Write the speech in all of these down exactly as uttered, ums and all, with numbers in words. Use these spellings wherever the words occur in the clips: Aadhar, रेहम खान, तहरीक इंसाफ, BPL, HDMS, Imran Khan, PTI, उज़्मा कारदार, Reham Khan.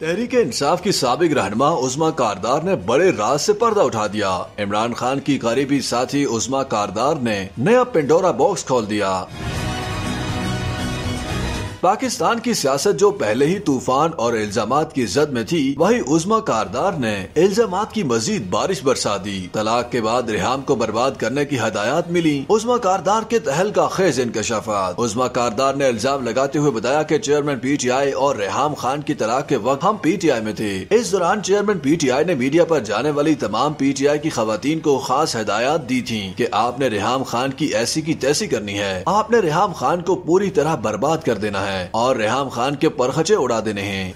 तहरीक इंसाफ की साबिक रहनुमा उज़्मा कारदार ने बड़े राज से पर्दा उठा दिया। इमरान खान की करीबी साथी उज़्मा कारदार ने नया पेंडोरा बॉक्स खोल दिया। पाकिस्तान की सियासत जो पहले ही तूफान और इल्जामात की जद में थी, वही उज़्मा कारदार ने इल्जामात की मजीद बारिश बरसा दी। तलाक के बाद रेहम को बर्बाद करने की हदायत मिली। उज़्मा कारदार के तहल का खेज इंकशाफात। उज़्मा कारदार ने इल्जाम लगाते हुए बताया कि चेयरमैन पी टी आई और रेहम खान की तलाक के वक्त हम पी टी आई में थे। इस दौरान चेयरमैन पी टी आई ने मीडिया पर जाने वाली तमाम पी टी आई की खवातीन को खास हदायत दी थी कि आपने रेहम खान की ऐसी की तैसी करनी है, आपने रेहम खान को पूरी तरह बर्बाद कर देना है और रेहम खान के परखचे उड़ा देने हैं।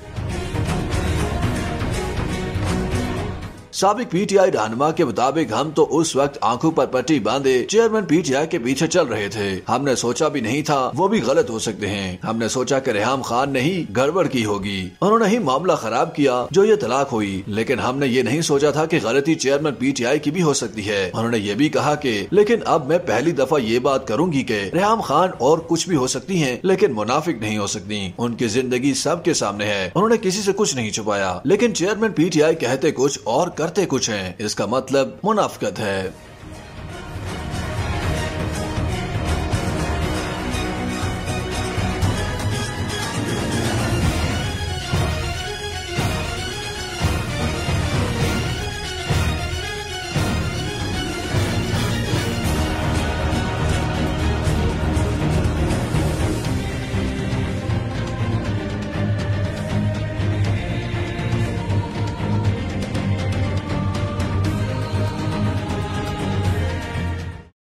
साबिक पीटीआई रहनुमा के मुताबिक हम तो उस वक्त आंखों पर पट्टी बांधे चेयरमैन पीटीआई के पीछे चल रहे थे। हमने सोचा भी नहीं था वो भी गलत हो सकते हैं। हमने सोचा कि रेहम खान ने ही गड़बड़ की होगी, उन्होंने ही मामला खराब किया जो ये तलाक हुई, लेकिन हमने ये नहीं सोचा था कि गलती चेयरमैन पीटीआई की भी हो सकती है। उन्होंने ये भी कहा कि लेकिन अब मैं पहली दफा ये बात करूंगी कि रेहम खान और कुछ भी हो सकती है लेकिन मुनाफिक नहीं हो सकती। उनकी जिंदगी सबके सामने है, उन्होंने किसी से कुछ नहीं छुपाया। लेकिन चेयरमैन पीटीआई कहते कुछ और करते कुछ हैं, इसका मतलब मुनाफिकत है।